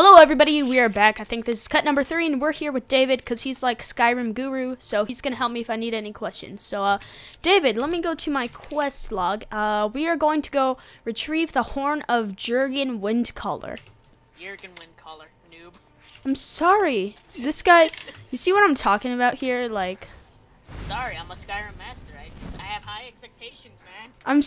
Hello everybody, we are back. I think this is cut number 3, and we're here with David because he's like Skyrim guru, so he's gonna help me if I need any questions. So David, let me go to my quest log. We are going to go retrieve the horn of Jurgen Windcaller. Jurgen Windcaller, noob. I'm sorry. This guy, you see what I'm talking about here? Like, sorry, I'm a Skyrim master. I have high expectations, man. I'm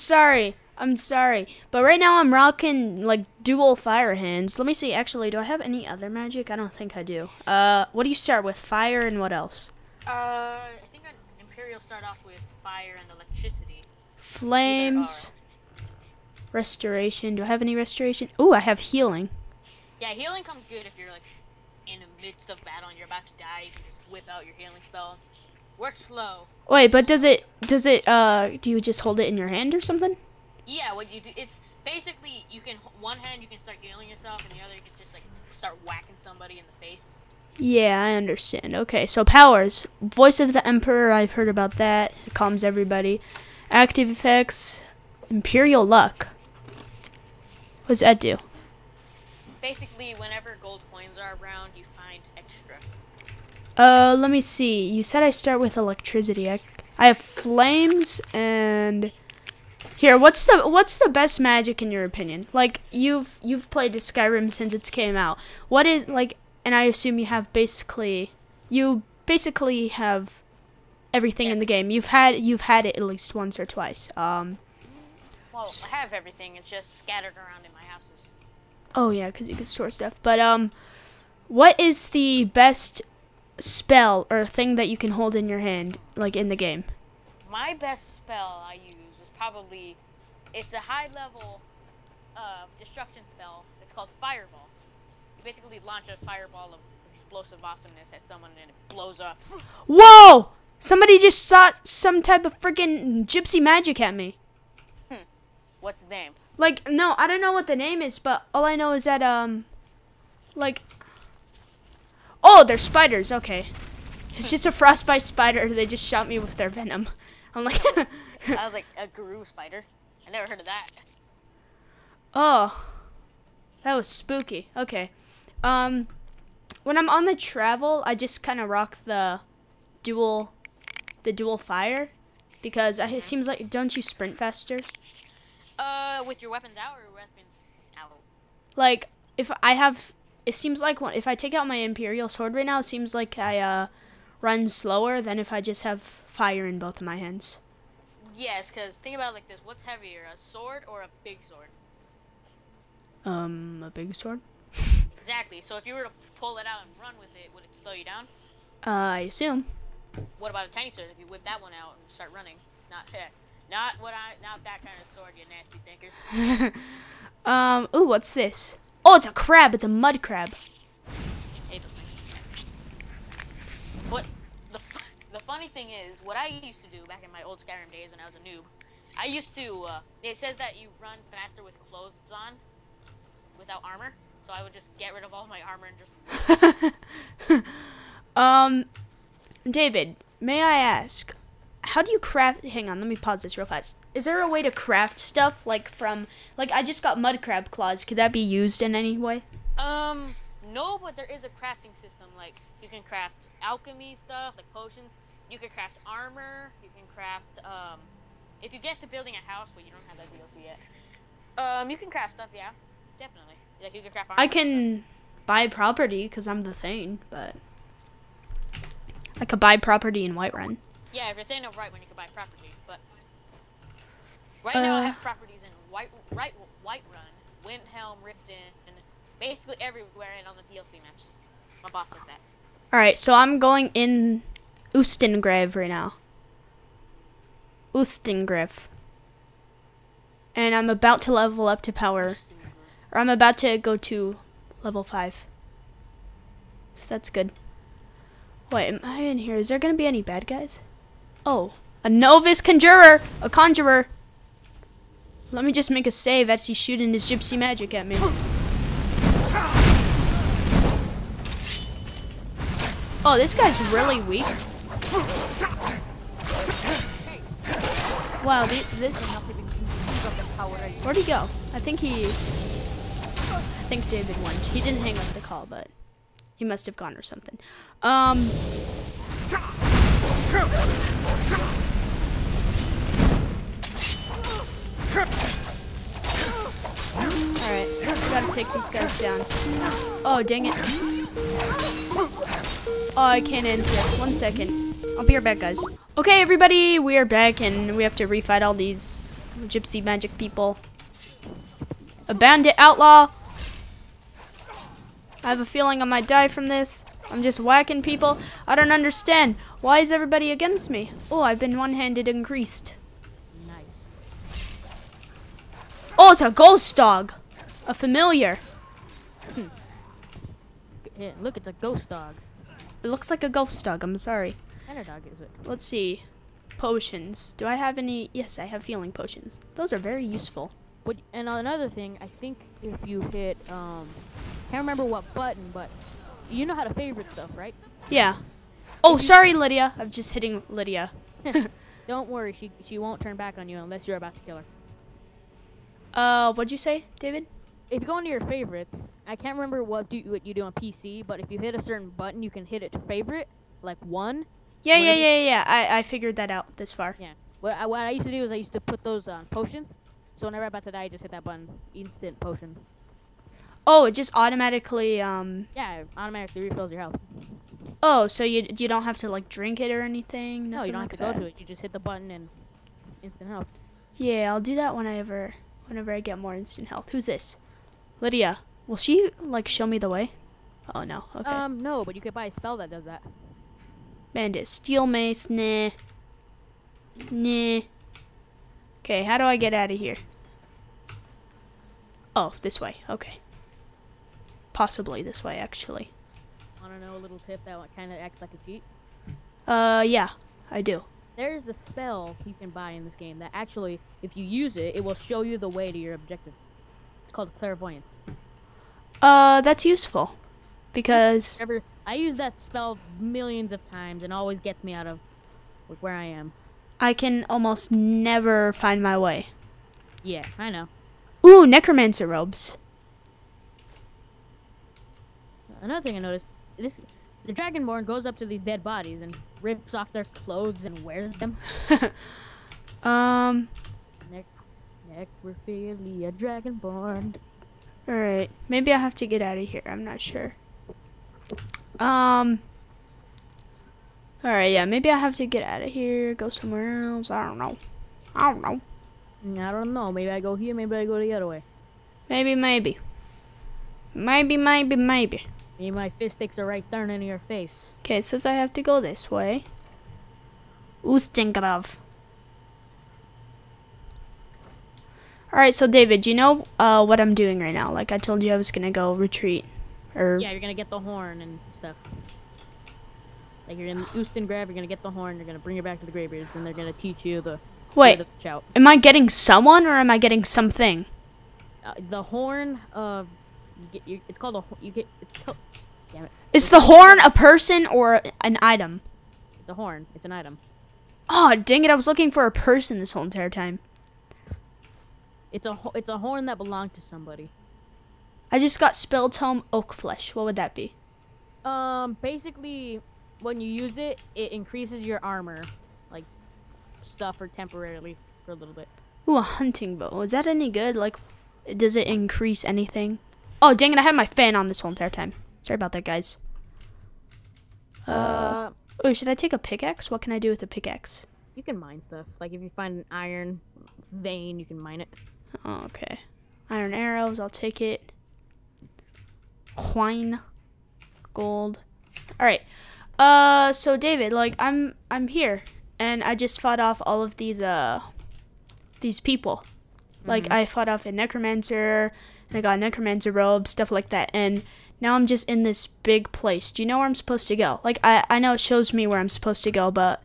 sorry, but right now I'm rocking like dual fire hands. Let me see, actually, do I have any other magic? I don't think I do. What do you start with? Fire and what else? I think Imperial start off with fire and electricity. Flames. Restoration. Do I have any restoration? Ooh, I have healing. Yeah, healing comes good if you're like in the midst of battle and you're about to die. You can just whip out your healing spell. Works slow. Wait, but do you just hold it in your hand or something? Yeah, what you do, it's basically, you can, one hand you can start healing yourself, and the other you can just, like, start whacking somebody in the face. Yeah, I understand. Okay, so powers. Voice of the Emperor, I've heard about that. It calms everybody. Active effects. Imperial luck. What does that do? Basically, whenever gold coins are around, you find extra. Let me see. You said I start with electricity. I have flames and... Here, what's the best magic in your opinion? Like, you've played Skyrim since it came out. What is, like, and I assume you have basically have everything in the game. You've had it at least once or twice. Well, I have everything. It's just scattered around in my houses. Oh yeah, because you can store stuff. But what is the best spell or thing that you can hold in your hand, like in the game? My best spell I use. Probably, it's a high-level destruction spell. It's called Fireball. You basically launch a fireball of explosive awesomeness at someone, and it blows up. Whoa! Somebody just shot some type of freaking gypsy magic at me. What's the name? Like, no, I don't know what the name is, but all I know is that like, oh, they're spiders. Okay, it's just a frostbite spider. They just shot me with their venom. I'm like. I was like, a guru spider. I never heard of that. Oh, that was spooky. Okay. When I'm on the travel, I just kind of rock the dual fire, because it seems like, don't you sprint faster? With your weapons out or weapons out? Like, if I have, it seems like if I take out my Imperial sword right now, it seems like I run slower than if I just have fire in both of my hands. Yes, because think about it like this. What's heavier, a sword or a big sword? A big sword? Exactly. So if you were to pull it out and run with it, would it slow you down? I assume. What about a tiny sword? If you whip that one out and start running, not that kind of sword, you nasty thinkers. Ooh, what's this? Oh, it's a crab. It's a mud crab. I hate those things. What? The funny thing is, what I used to do back in my old Skyrim days when I was a noob, I used to, it says that you run faster with clothes on, without armor, so I would just get rid of all my armor and just... David, may I ask, how do you craft, hang on, let me pause this real fast. Is there a way to craft stuff, like from, like I just got mud crab claws, could that be used in any way? No, but there is a crafting system, like, you can craft alchemy stuff, like potions, you can craft armor, you can craft, if you get to building a house, but you don't have that DLC yet, you can craft stuff, yeah, definitely, like, you can craft armor. I can buy property, because I'm the Thane, but I could buy property in Whiterun. Yeah, if you're Thane of Whiterun, you can buy property, but right now I have properties in Whiterun, Windhelm, Riften, and basically everywhere and on the DLC maps. My boss said that. Alright, so I'm going in Ustengrav right now. Ustengrav. And I'm about to level up to power. Or I'm about to go to level 5. So that's good. Wait, am I in here? Is there going to be any bad guys? Oh, a novice conjurer! A conjurer! Let me just make a save as he's shooting his gypsy magic at me. Oh, this guy's really weak. Wow, this... Where'd he go? I think he... think David went. He didn't hang up the call, but he must have gone or something. Alright, gotta take these guys down. Oh, dang it. Oh, I can't end yet. 1 second. I'll be right back, guys. Okay, everybody, we are back, and we have to refight all these gypsy magic people. A bandit outlaw. I have a feeling I might die from this. I'm just whacking people. I don't understand. Why is everybody against me? Oh, I've been one-handed and greased. Oh, it's a ghost dog. A familiar. Yeah, look, it's a ghost dog. It looks like a ghost dog, I'm sorry. What kind of dog is it? Let's see. Potions. Do I have any? Yes, I have healing potions. Those are very useful. But, and another thing, I think if you hit, I can't remember what button, but you know how to favorite stuff, right? Yeah. Oh, sorry, Lydia. I'm just hitting Lydia. Don't worry, she won't turn back on you unless you're about to kill her. What'd you say, David? If you go into your favorites, I can't remember what you do on PC, but if you hit a certain button, you can hit it to favorite, like 1. Yeah, yeah, yeah, yeah. I figured that out this far. Yeah. What I used to do is I used to put those on potions. So whenever I'm about to die, I just hit that button. Instant potion. Oh, it just automatically, Yeah, it automatically refills your health. Oh, so you don't have to, like, drink it or anything? No, you don't have to go to it. You just hit the button and instant health. Yeah, I'll do that whenever I get more instant health. Who's this? Lydia. Will she, like, show me the way? Oh, no. Okay. No, but you could buy a spell that does that. Bandit. Steel mace. Nah. Nah. Okay, how do I get out of here? Oh, this way. Okay. Possibly this way, actually. Want to know a little tip that kind of acts like a cheat? Yeah, I do. There's a spell you can buy in this game that actually, if you use it, it will show you the way to your objective. It's called clairvoyance. That's useful. Because... I use that spell millions of times and always gets me out of where I am. I can almost never find my way. Yeah, I know. Ooh, necromancer robes. Another thing I noticed, the Dragonborn goes up to these dead bodies and rips off their clothes and wears them. Necrophilia Dragonborn. Alright, maybe I have to get out of here, I'm not sure. Alright, yeah, maybe I have to get out of here, go somewhere else, I don't know, maybe I go here, maybe I go the other way. Maybe. Maybe my fistics are right there in your face. Okay, it says I have to go this way. Ustengrav. Alright, so David, do you know what I'm doing right now? Like, I told you I was gonna go retreat. Yeah, you're gonna get the horn and stuff. Like you're in Ustengrav, you're gonna get the horn, you're gonna bring it back to the Greybeards, and they're gonna teach you the. Wait, shout. Am I getting someone or am I getting something? The horn of. It's called a. You get. Damn it. Is the horn a person or an item? It's a horn. It's an item. Oh dang it! I was looking for a person this whole entire time. It's a horn that belonged to somebody. I just got spell tome Oak Flesh. What would that be? Basically. When you use it, it increases your armor, like, stuff or temporarily for a little bit. Ooh, a hunting bow. Is that any good? Like, does it increase anything? Oh, dang it, I had my fan on this whole entire time. Sorry about that, guys. Ooh, should I take a pickaxe? What can I do with a pickaxe? You can mine stuff. Like, if you find an iron vein, you can mine it. Oh, okay. Iron arrows, I'll take it. Coin. Gold. All right. So David, like I'm here and I just fought off all of these people. Mm-hmm. Like I fought off a necromancer and I got a necromancer robe, stuff like that, and now I'm just in this big place. Do you know where I'm supposed to go? Like I know it shows me where I'm supposed to go, but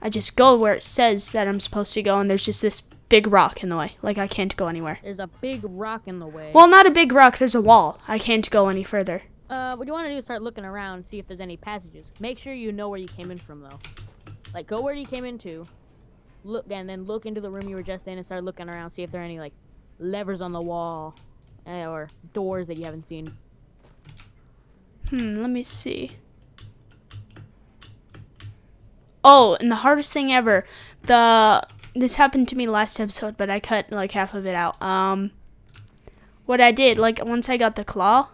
I just go where it says that I'm supposed to go and there's just this big rock in the way. Like I can't go anywhere. There's a big rock in the way. Well, not a big rock, there's a wall. I can't go any further. What you want to do is start looking around and see if there's any passages. Make sure you know where you came in from, though. Like, go where you came into, look, and then look into the room you were just in and start looking around, see if there are any, like, levers on the wall or doors that you haven't seen. Let me see. Oh, and the hardest thing ever, this happened to me last episode, but I cut like half of it out. What I did, like once I got the claw,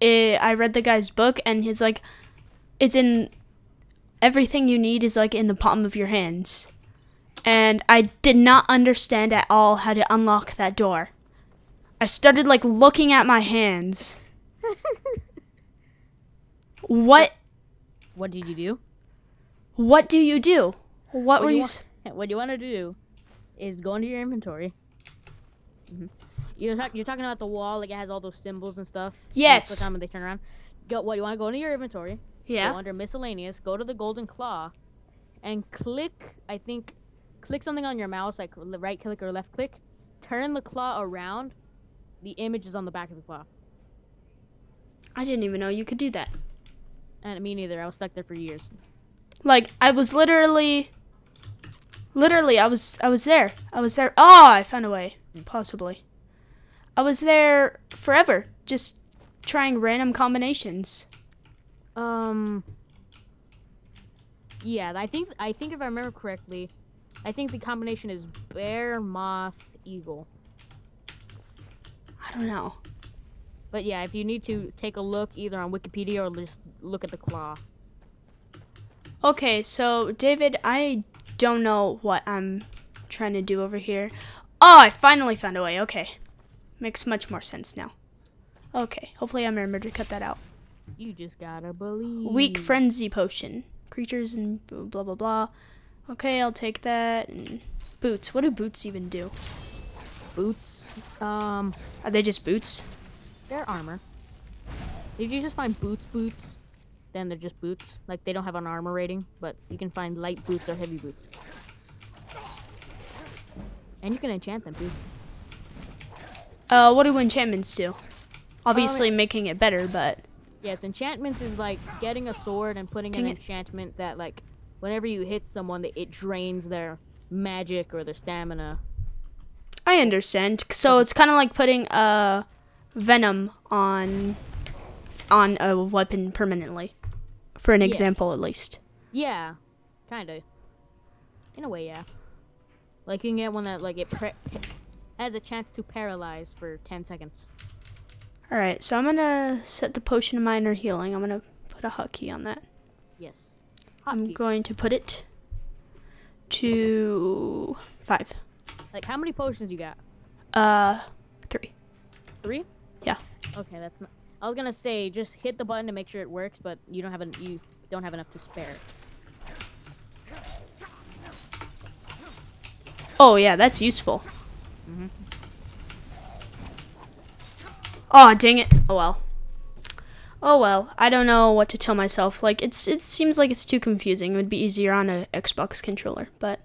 I read the guy's book, and he's like, it's in, everything you need is like in the palm of your hands. And I did not understand at all how to unlock that door. I started like looking at my hands. What did you do? What do you do? What were you? What you want to do is go into your inventory. You're talking about the wall, like it has all those symbols and stuff. Yes. That's the time when they turn around. You want to go into your inventory. Yeah. Go under miscellaneous. Go to the golden claw, and click. I think click something on your mouse, like right click or left click. Turn the claw around. The image is on the back of the claw. I didn't even know you could do that. And me neither. I was stuck there for years. Like I was literally, I was there. Oh, I found a way. Possibly. I was there forever, just trying random combinations. Yeah, I think if I remember correctly, I think the combination is bear, moth, eagle. I don't know. But yeah, if you need to take a look either on Wikipedia or just look at the claw. Okay, so David, I don't know what I'm trying to do over here. Oh, I finally found a way. Okay. Makes much more sense now. Okay. Hopefully I remembered to cut that out. You just gotta believe. Weak frenzy potion. Creatures and blah, blah, blah. Okay, I'll take that. And boots. What do boots even do? Boots? Are they just boots? They're armor. If you just find boots, then they're just boots. Like, they don't have an armor rating, but you can find light boots or heavy boots. And you can enchant them, too. What do enchantments do? Obviously making it better, but... Yes, enchantments is like getting a sword and putting an enchantment that, like, whenever you hit someone, it drains their magic or their stamina. I understand. So it's kind of like putting a... venom on a weapon permanently, for an example at least. Yeah, kind of. In a way, yeah. Like you can get one that like it has a chance to paralyze for 10 seconds. All right, so I'm gonna set the potion of minor healing. I'm gonna put a hotkey on that. Yes. I'm going to put it to 5. Like how many potions you got? 3. 3? Yeah. Okay, that's not... I was gonna say, just hit the button to make sure it works, but you don't have enough to spare. Oh yeah, that's useful. Oh dang it! Oh well. Oh well. I don't know what to tell myself. Like it seems like it's too confusing. It would be easier on a Xbox controller, but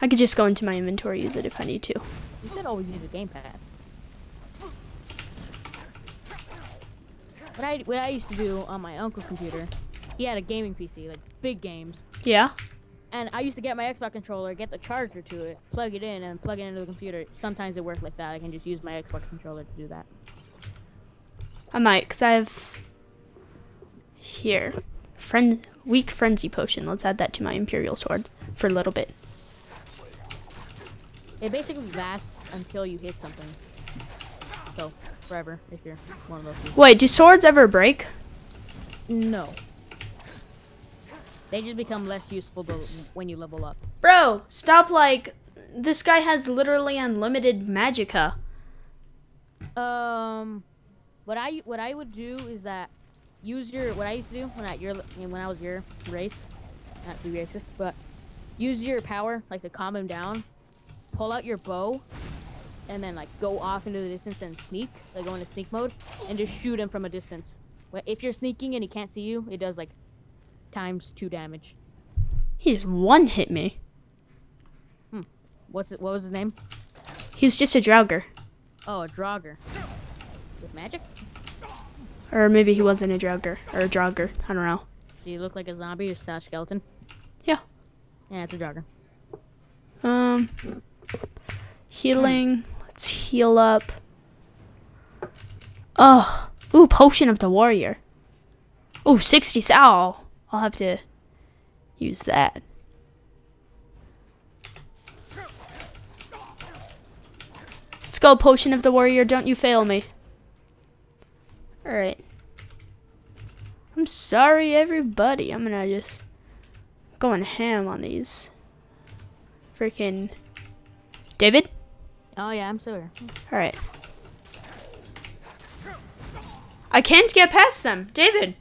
I could just go into my inventory, use it if I need to. You should always use a gamepad. What I used to do on my uncle's computer, he had a gaming PC, like big games. Yeah. And I used to get my Xbox controller, get the charger to it, plug it in, and plug it into the computer. Sometimes it worked like that. I can just use my Xbox controller to do that. I might, because I have here, weak frenzy potion. Let's add that to my Imperial sword for a little bit. It basically lasts until you hit something. So... forever, if you're one of those people. Wait, do swords ever break? No. They just become less useful when you level up. Bro, stop, like, this guy has literally unlimited magicka. What I would do is that, what I used to do when I was your race, not to be racist, but use your power, like, to calm him down, pull out your bow, and then like go off into the distance and sneak, like go into sneak mode, and just shoot him from a distance. But if you're sneaking and he can't see you, it does like ×2 damage. He just one hit me. What was his name? He was just a Draugr. Oh, a Draugr. With magic? Or maybe he wasn't a Draugr, or a Draugr, I don't know. Do you look like a zombie or skeleton? Yeah. Yeah, it's a Draugr. Healing. Let's Let's heal up. Oh, ooh, potion of the warrior. Ooh, 60. Ow, I'll have to use that. Let's go, potion of the warrior. Don't you fail me. All right. I'm sorry, everybody. I'm gonna just going ham on these. Freaking David. Oh yeah, I'm still here. All right. I can't get past them, David.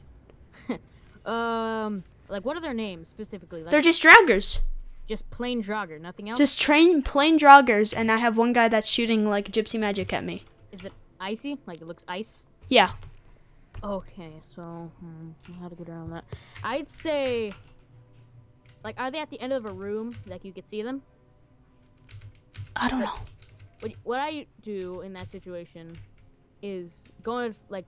Like, what are their names specifically? Like, they're just Draugrs. Just plain Draugr, nothing else. Just plain Draugrs, and I have one guy that's shooting like gypsy magic at me. Is it icy? Like it looks ice? Yeah. Okay, so how to get around that? I'd say, like, are they at the end of a room? Like you could see them? I don't know. What I do in that situation is go and like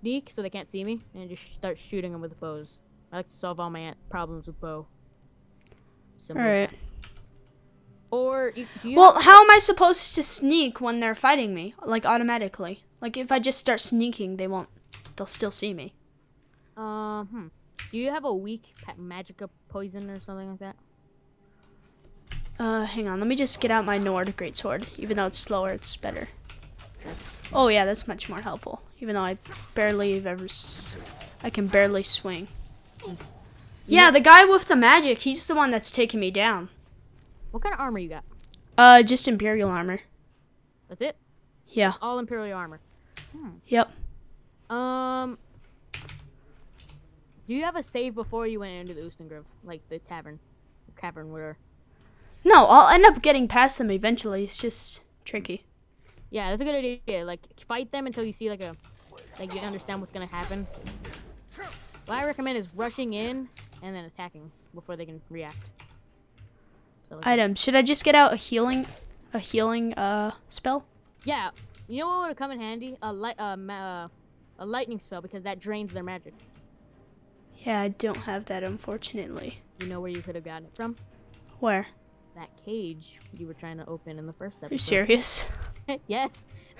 sneak so they can't see me, and just start shooting them with the bows. I like to solve all my problems with bow. Simple. All right. Or well, how am I supposed to sneak when they're fighting me? Like automatically. Like if I just start sneaking, they won't. They'll still see me. Do you have a weak magicka poison or something like that? Hang on. Let me just get out my Nord greatsword. Even though it's slower, it's better. Oh yeah, that's much more helpful. Even though I can barely swing. Yeah, the guy with the magic, he's the one that's taking me down. What kind of armor you got? Just Imperial armor. That's it? Yeah. All Imperial armor. Yep. Do you have a save before you went into the Ustengrav? Like the tavern? The cavern where... No, I'll end up getting past them eventually. It's just tricky. Yeah, that's a good idea. Like, fight them until you see, like, you understand what's gonna happen. What I recommend is rushing in and then attacking before they can react. So, like, item. Should I just get out a healing spell? Yeah. You know what would come in handy? A lightning spell, because that drains their magic. Yeah, I don't have that, unfortunately. You know where you could have gotten it from? Where? That cage you were trying to open in the first episode. Are you serious? Yes.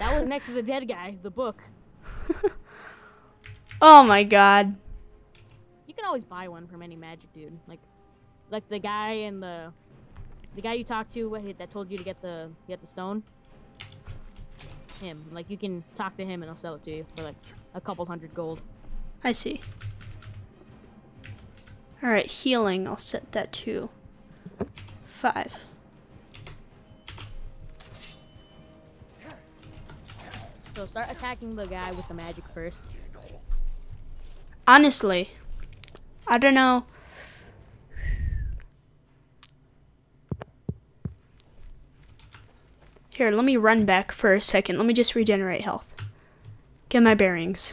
That was next to the dead guy, the book. Oh my god. You can always buy one from any magic dude. Like the guy in the guy you talked to that told you to get the stone. Him. Like, you can talk to him and he'll sell it to you for like a couple hundred gold. I see. All right, healing. I'll set that to 5. So start attacking the guy with the magic first. Honestly, I don't know. Here, let me run back for a second. Let me just regenerate health. Get my bearings.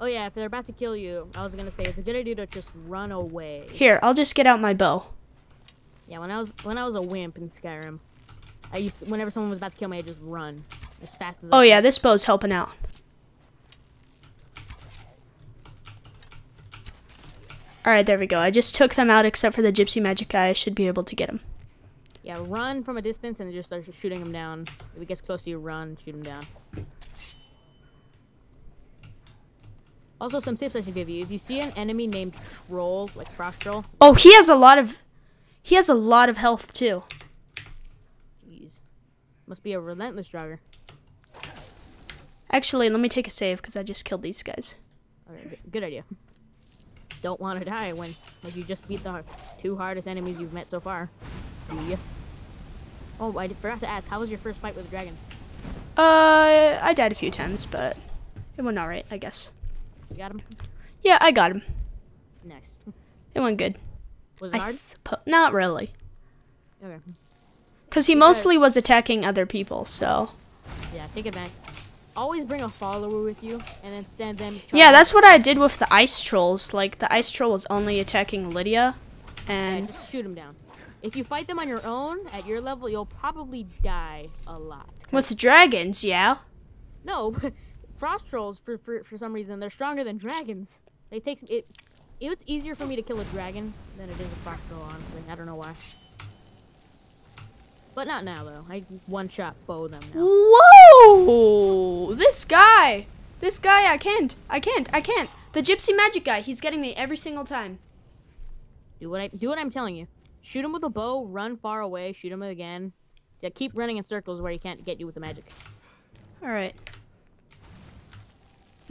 Oh yeah, if they're about to kill you, I was gonna say it's a good idea to just run away. Here, I'll just get out my bow. Yeah, when I was a wimp in Skyrim, I used to, whenever someone was about to kill me, I just run as fast as. Oh yeah, this bow's helping out. All right, there we go. I just took them out, except for the gypsy magic guy. I should be able to get him. Yeah, run from a distance and just start shooting him down. If he gets close to you, run, shoot him down. Also, some tips I should give you: if you see an enemy named Troll, like Frost Troll. Oh, he has a lot of. He has a lot of health, too. Jeez. Must be a relentless Draugr. Actually, let me take a save, because I just killed these guys. Okay, good idea. Don't want to die when you just beat the 2 hardest enemies you've met so far. Do you? Oh, I forgot to ask, how was your first fight with the dragon? I died a few times, but it went alright, I guess. You got him? Yeah, I got him. Nice. It went good. Was it hard? Not really. Okay. Because he mostly was attacking other people, so. Yeah, take it back. Always bring a follower with you, and then stand them. Yeah, that's what I did with the ice trolls. Like, the ice troll was only attacking Lydia, and. Yeah, just shoot him down. If you fight them on your own, at your level, you'll probably die a lot. With dragons, yeah? No, but frost trolls, for some reason, they're stronger than dragons. They take it. It was easier for me to kill a dragon than it is a frost troll, honestly. I don't know why. But not now, though. I one-shot bow them now. Whoa! This guy, I can't. The gypsy magic guy, he's getting me every single time. Do what I'm telling you. Shoot him with a bow, run far away, shoot him again. Yeah, keep running in circles where he can't get you with the magic. Alright.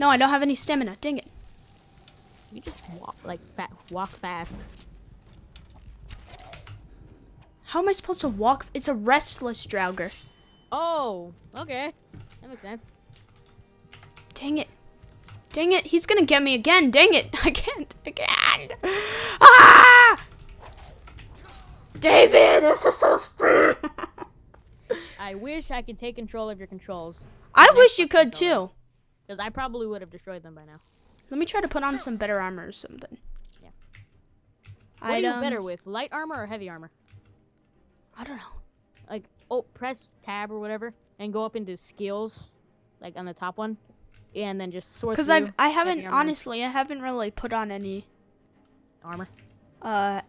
No, I don't have any stamina. Dang it. You just walk, walk fast. How am I supposed to walk? It's a restless Draugr. Oh, okay. That makes sense. Dang it. Dang it. He's gonna get me again. Dang it. I can't. Ah! David, this is so stupid. I wish I could take control of your controls. I wish you could too. Because I probably would have destroyed them by now. Let me try to put on some better armor or something. Yeah. What are you better with, light armor or heavy armor? I don't know. Like, oh, press tab or whatever, and go up into skills, like on the top one, and then just sort through. Because I haven't really put on any armor. I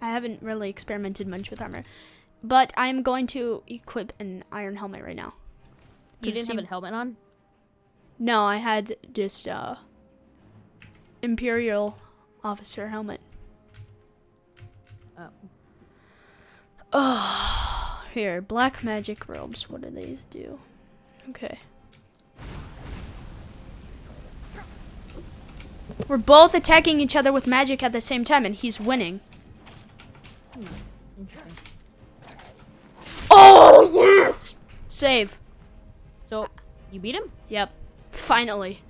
haven't really experimented much with armor, but I'm going to equip an iron helmet right now. You didn't have a helmet on? No, I had just Imperial officer helmet. Oh. Oh, here, black magic robes. What do they do? Okay. We're both attacking each other with magic at the same time, and he's winning. Oh, yes! Save. So, you beat him? Yep. Finally.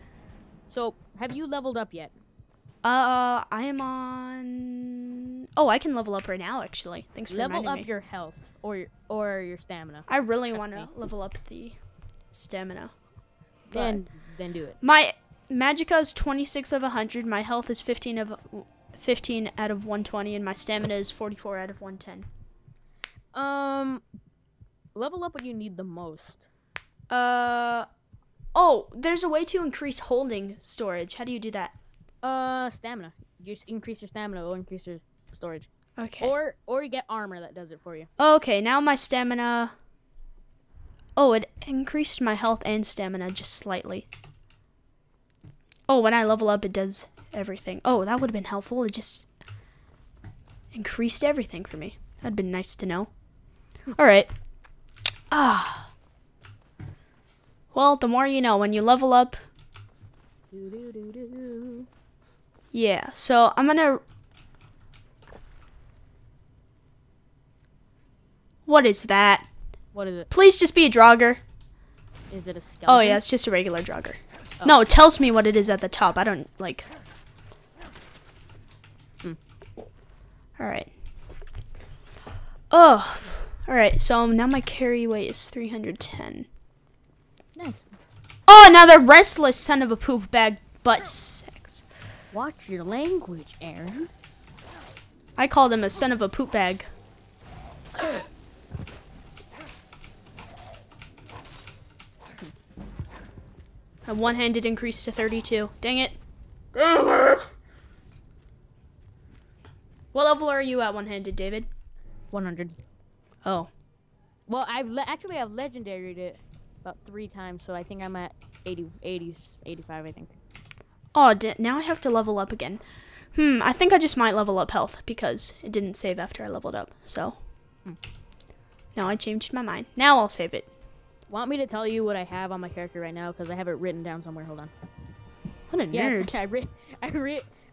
So, have you leveled up yet? I am on... Oh, I can level up right now, actually. Thanks for reminding me. Level up your health or your stamina. I really want to level up the stamina. Then do it. My Magicka is 26 of 100. My health is 15 out of 120, and my stamina is 44 out of 110. Level up what you need the most. Oh, there's a way to increase holding storage. How do you do that? Stamina. You just increase your stamina, it'll increase your storage. Okay. Or you get armor that does it for you. Okay, now my stamina. Oh, it increased my health and stamina just slightly. Oh, when I level up, it does everything. Oh, that would have been helpful. It just increased everything for me. That'd been nice to know. All right. Ah. Well, the more you know. When you level up. Yeah, so I'm gonna... What is that? What is it? Please just be a Draugr. Is it a skeleton? Oh yeah, it's just a regular Draugr. Oh. No, it tells me what it is at the top. I don't, like... Alright. Oh, alright, so now my carry weight is 310. Nice. Oh, another restless son of a poop bag butts. Watch your language, Aaron. I called him a son of a poop bag. A one-handed increase to 32. Dang it. Dang it! What level are you at one-handed, David? 100. Oh. Well, I've legendaried it about 3 times, so I think I'm at 85, I think. Oh, now I have to level up again. I think I just might level up health because it didn't save after I leveled up. So, now I changed my mind. Now I'll save it. Want me to tell you what I have on my character right now? Because I have it written down somewhere. Hold on. What a nerd. Yes,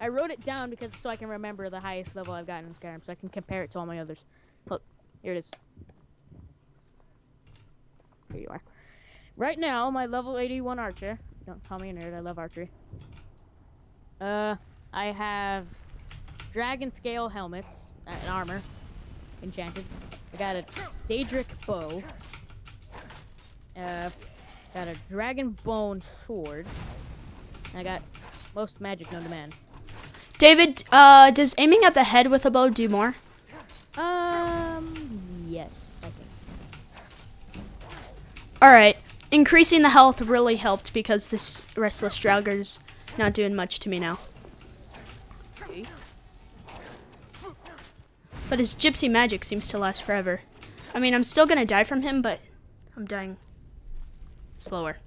I wrote it down because so I can remember the highest level I've gotten in Skyrim, so I can compare it to all my others. Look, here it is. Here you are. Right now, my level 81 archer. Don't call me a nerd. I love archery. I have dragon scale helmets and armor, enchanted. I got a Daedric bow. Got a dragon bone sword. I got most magic known to man. David, does aiming at the head with a bow do more? Yes, I think. All right, increasing the health really helped because this restless Draugr's not doing much to me now. But his gypsy magic seems to last forever. I mean, I'm still gonna die from him, but I'm dying slower.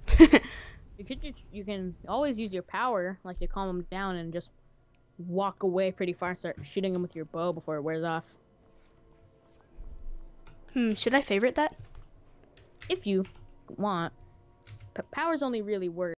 You can always use your power, like to calm him down, and just walk away pretty far and start shooting him with your bow before it wears off. Should I favorite that? If you want. But powers only really work